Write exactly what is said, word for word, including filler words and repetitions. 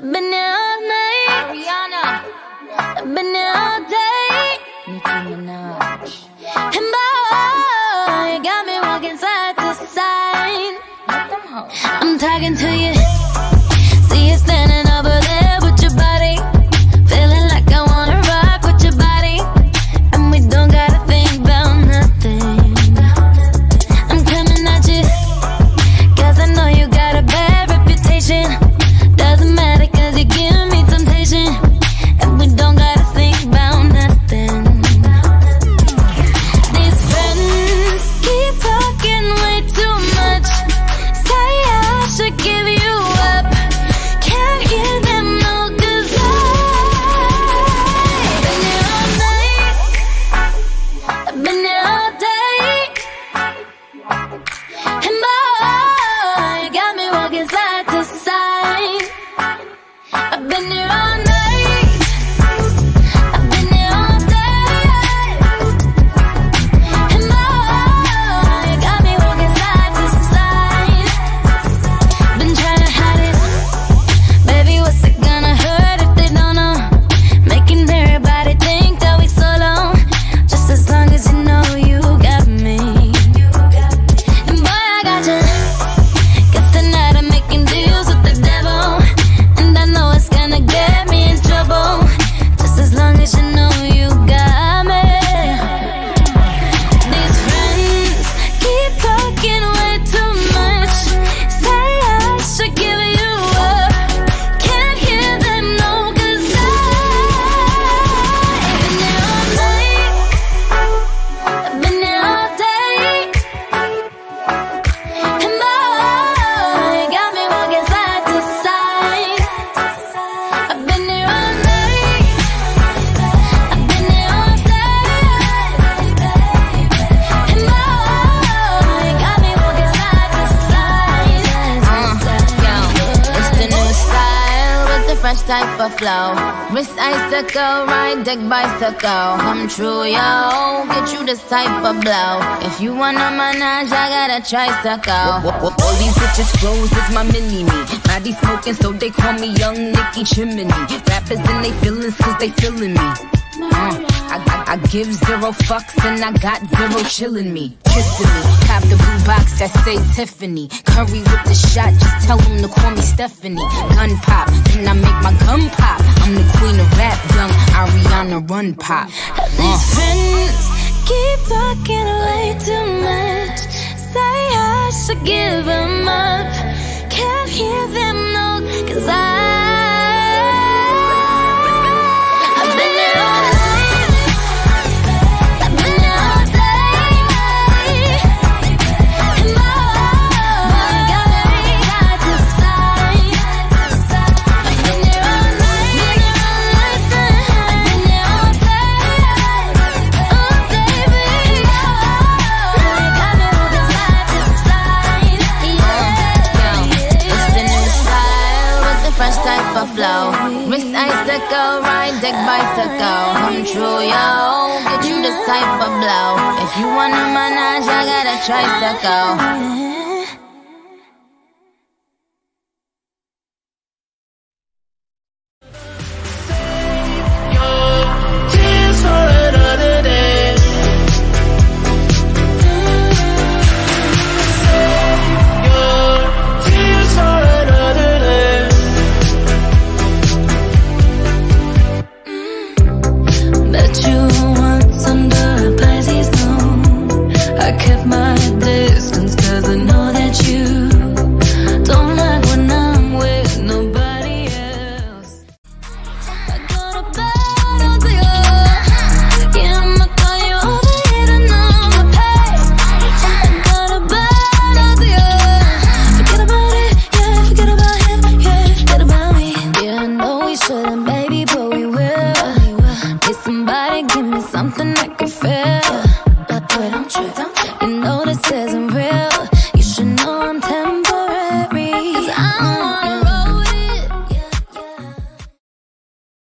Banana Ariana, banana day, Nicki Minaj. And boy, you got me walking side to side. I'm talking to you, see you standing over there with your body, feeling like I wanna rock with your body, and we don't gotta think about nothing. I'm coming at you, cause I know you got a bad reputation. Doesn't matter cause you give me temptation, and we don't gotta think about nothing. These friends keep talking way too much, say I should give you up, can't give them no desire. Been there all night, been there all day, and boy, you got me walking side to side. I've been there all night, I've been there all day, and boy, you got me walking side to side. Been trying to hide it, baby, what's it gonna hurt if they don't know? Making everybody think that we solo, just as long as you know you got me. And boy, I got you, cause tonight I'm making deals with the devil, and I know it's gonna get me in trouble, just as long as you know you got me. These friends keep talking way too much, say I should give you up, can't hear them no desire. Been there all night, I've been there all day, and boy, you got me walking side to side. I've been there all night, I've been there all day, and boy, you got me walking side to side. Yo, it's the new style with the fresh type of flow. Wrist icicle, ride deck bicycle. Come true, yo, get you this type of blow. If you wanna manage, I got a tricycle. Whoop, whoop, whoop. All these bitches clothes is my mini me. Body smoking, so they call me Young Nicky Chimney. Rappers and they feelings, cause they feeling me. Uh, I, I, I give zero fucks and I got zero chillin' me. Kissing me, cop the blue box that say Tiffany. Curry with the shot, just tell them to call me Stephanie. Gun pop, then I make my gun pop. I'm the queen of rap, young Ariana run pop. These Uh, friends keep talking way too much, say I should give them up, can't hear them no cause I I've been there all night, I've been there all day, and boy, you got me side to side. I've been there all night, been there all night, I've been there all day, oh baby, and boy, you got me walking side to side. Yeah, it's the new style with the fresh type of flow. Wrist icicle, ride deck bicycle. Come true, yo, get you this type of blow. If you wanna manage, I got a tricycle. Bet you once under a Pisces moon, I kept my distance cause I know that you don't like when I'm with nobody else. I got a bad idea, yeah, I'ma call you over here to number pay. I got a bad idea, forget about it, yeah, forget about him, yeah, forget about me. Yeah, I know we shouldn't, baby, but we will. Somebody give me something I can feel, but I'm tripping.